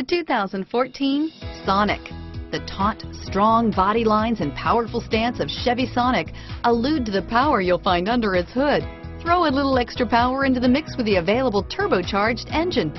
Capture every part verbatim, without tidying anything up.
The two thousand fourteen Sonic. The taut, strong body lines and powerful stance of Chevy Sonic allude to the power you'll find under its hood. Throw a little extra power into the mix with the available turbocharged engine.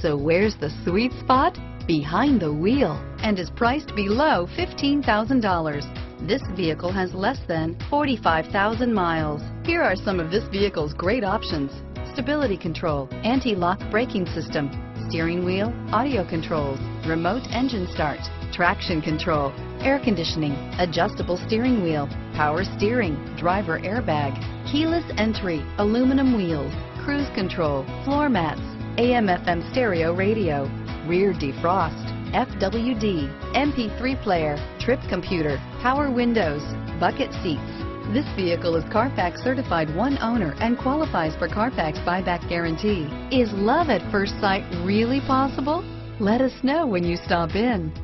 So where's the sweet spot? Behind the wheel, and is priced below fifteen thousand dollars. This vehicle has less than forty-five thousand miles. Here are some of this vehicle's great options: stability control, anti-lock braking system, steering wheel audio controls, remote engine start, traction control, air conditioning, adjustable steering wheel, power steering, driver airbag, keyless entry, aluminum wheels, cruise control, floor mats, A M F M stereo radio, rear defrost, F W D, M P three player, trip computer, power windows, bucket seats. This vehicle is Carfax certified one owner and qualifies for Carfax buyback guarantee. Is love at first sight really possible? Let us know when you stop in.